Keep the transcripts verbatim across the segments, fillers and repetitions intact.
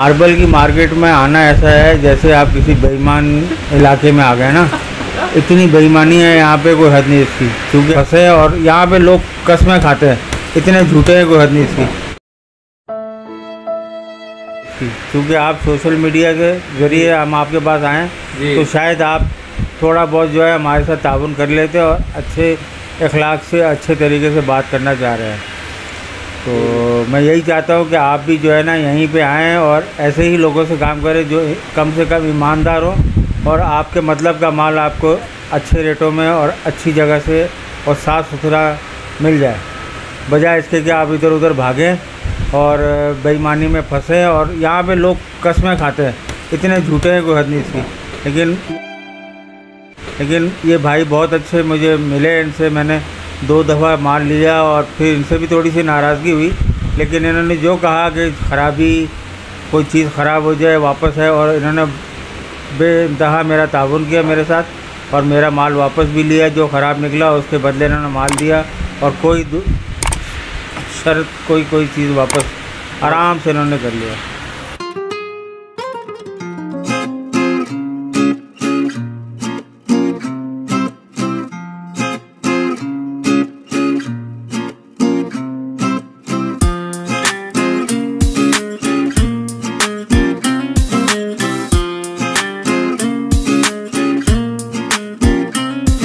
Marble की market में आना ऐसा है जैसे आप किसी बेईमान इलाके में आ गए ना। इतनी बेईमानी है यहाँ पे, कोई हद नहीं इसकी। क्योंकि फंसे और यहाँ पे लोग कसमें खाते हैं, इतने झूठे हैं, कोई हद नहीं इसकी। क्योंकि आप सोशल मीडिया के ज़रिए हम आपके पास आएँ तो शायद आप थोड़ा बहुत जो है हमारे साथ ताबुन कर लेते और अच्छे अखलाक से अच्छे तरीके से बात करना चाह रहे हैं। तो मैं यही चाहता हूँ कि आप भी जो है ना यहीं पे आएँ और ऐसे ही लोगों से काम करें जो कम से कम ईमानदार हो और आपके मतलब का माल आपको अच्छे रेटों में और अच्छी जगह से और साफ़ सुथरा मिल जाए, बजाय इसके कि आप इधर उधर भागें और बेईमानी में फंसें। और यहाँ पे लोग कसमें खाते हैं, इतने झूठे हैं, कोई हद नहीं इसकी। लेकिन लेकिन ये भाई बहुत अच्छे मुझे मिले, इनसे मैंने दो दफ़ा माल लिया और फिर इनसे भी थोड़ी सी नाराज़गी हुई, लेकिन इन्होंने जो कहा कि ख़राबी कोई चीज़ ख़राब हो जाए वापस है, और इन्होंने बेइंतहा मेरा ताबुन किया मेरे साथ और मेरा माल वापस भी लिया। जो ख़राब निकला उसके बदले इन्होंने माल दिया और कोई शर्त कोई कोई चीज़ वापस आराम से इन्होंने कर लिया।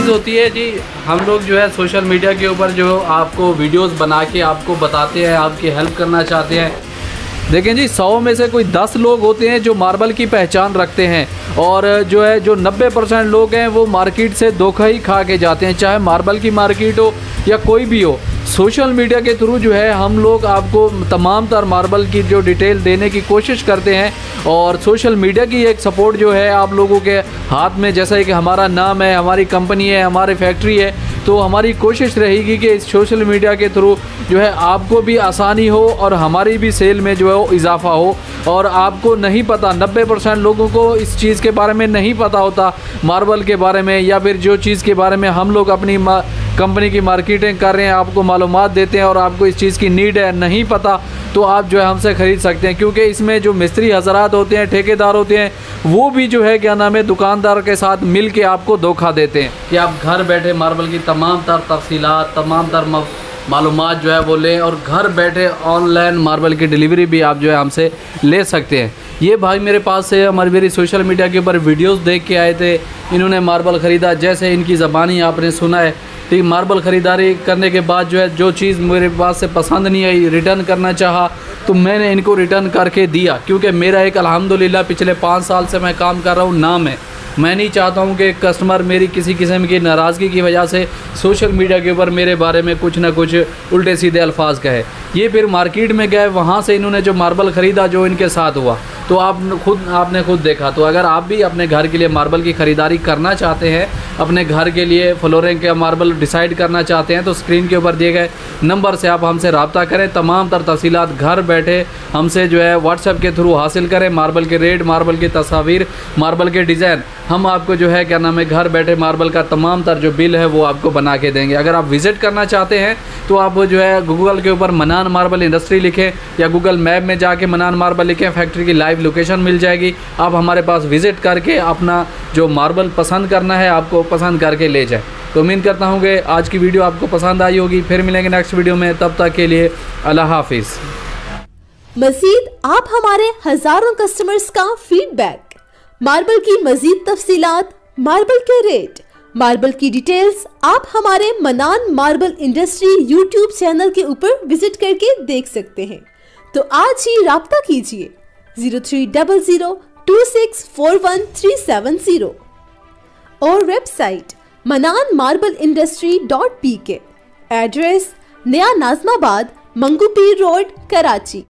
होती है जी, हम लोग जो है सोशल मीडिया के ऊपर जो आपको वीडियोस बना के आपको बताते हैं, आपकी हेल्प करना चाहते हैं। देखें जी, सौ में से कोई दस लोग होते हैं जो मार्बल की पहचान रखते हैं, और जो है जो नब्बे परसेंट लोग हैं वो मार्केट से धोखा ही खा के जाते हैं, चाहे मार्बल की मार्केट हो या कोई भी हो। सोशल मीडिया के थ्रू जो है हम लोग आपको तमाम तर मार्बल की जो डिटेल देने की कोशिश करते हैं, और सोशल मीडिया की एक सपोर्ट जो है आप लोगों के हाथ में, जैसा कि हमारा नाम है, हमारी कंपनी है, हमारी फैक्ट्री है, तो हमारी कोशिश रहेगी कि इस सोशल मीडिया के थ्रू जो है आपको भी आसानी हो और हमारी भी सेल में जो है वो इजाफा हो। और आपको नहीं पता, नब्बे परसेंट लोगों को इस चीज़ के बारे में नहीं पता होता मार्बल के बारे में, या फिर जो चीज़ के बारे में हम लोग अपनी कंपनी की मार्केटिंग कर रहे हैं, आपको मालूमात देते हैं, और आपको इस चीज़ की नीड है, नहीं पता तो आप जो है हमसे ख़रीद सकते हैं। क्योंकि इसमें जो मिस्त्री हजरात होते हैं, ठेकेदार होते हैं, वो भी जो है क्या नाम है दुकानदार के साथ मिल के आपको धोखा देते हैं कि आप घर बैठे मार्बल की तमाम तर तफसीलात, तमाम तर मालूमात जो है वो लें, और घर बैठे ऑनलाइन मार्बल की डिलीवरी भी आप जो है हमसे ले सकते हैं। ये भाई मेरे पास से हमारे मेरी सोशल मीडिया के ऊपर वीडियोस देख के आए थे, इन्होंने मार्बल ख़रीदा, जैसे इनकी ज़बानी आपने सुना है, ठीक। मार्बल ख़रीदारी करने के बाद जो है जो चीज़ मेरे पास से पसंद नहीं आई, रिटर्न करना चाहा तो मैंने इनको रिटर्न करके दिया, क्योंकि मेरा एक अल्हम्दुलिल्लाह पिछले पाँच साल से मैं काम कर रहा हूँ नाम है। मैं नहीं चाहता हूं कि कस्टमर मेरी किसी किस्म की नाराज़गी की वजह से सोशल मीडिया के ऊपर मेरे बारे में कुछ ना कुछ उल्टे सीधे अल्फाज कहे। ये फिर मार्केट में गए, वहाँ से इन्होंने जो मार्बल ख़रीदा, जो इनके साथ हुआ, तो आप खुद आपने खुद देखा। तो अगर आप भी अपने घर के लिए मार्बल की ख़रीदारी करना चाहते हैं, अपने घर के लिए फ्लोरिंग का मार्बल डिसाइड करना चाहते हैं, तो स्क्रीन के ऊपर दिए गए नंबर से आप हमसे रब्ता करें। तमाम तर तफसीलात घर बैठे हमसे जो है व्हाट्सएप के थ्रू हासिल करें। मार्बल के रेट, मार्बल की तस्वीर, मार्बल के डिज़ाइन, हम आपको जो है क्या नाम है घर बैठे मार्बल का तमाम तर जो बिल है वो आपको बना के देंगे। अगर आप विज़िट करना चाहते हैं तो आप जो है गूगल के ऊपर मनान मार्बल इंडस्ट्री लिखें या गूगल मैप में जाके मनान मार्बल लिखें, फैक्ट्री की लाइव लोकेशन मिल जाएगी। आप हमारे पास विज़िट करके अपना जो मार्बल पसंद करना है आपको पसंद करके ले जाए। तो उम्मीद करता हूँ कि आज की वीडियो आपको पसंद आई होगी। फिर मिलेंगे नेक्स्ट वीडियो में, तब तक के लिए अल्लाह हाफिज़। मज़ीद आप हमारे हज़ारों कस्टमर्स का फीडबैक, मार्बल की मजीद तफसीलात, मार्बल के रेट, मार्बल की डिटेल्स आप हमारे Manan marble industry YouTube channel के ऊपर विजिट करके देख सकते हैं। तो आज ही राब्ता कीजिए zero three double zero two six four one three seven zero, और website Manan marble industry dot P K, address Naya Nazimabad, Mangu पीर रोड, कराची।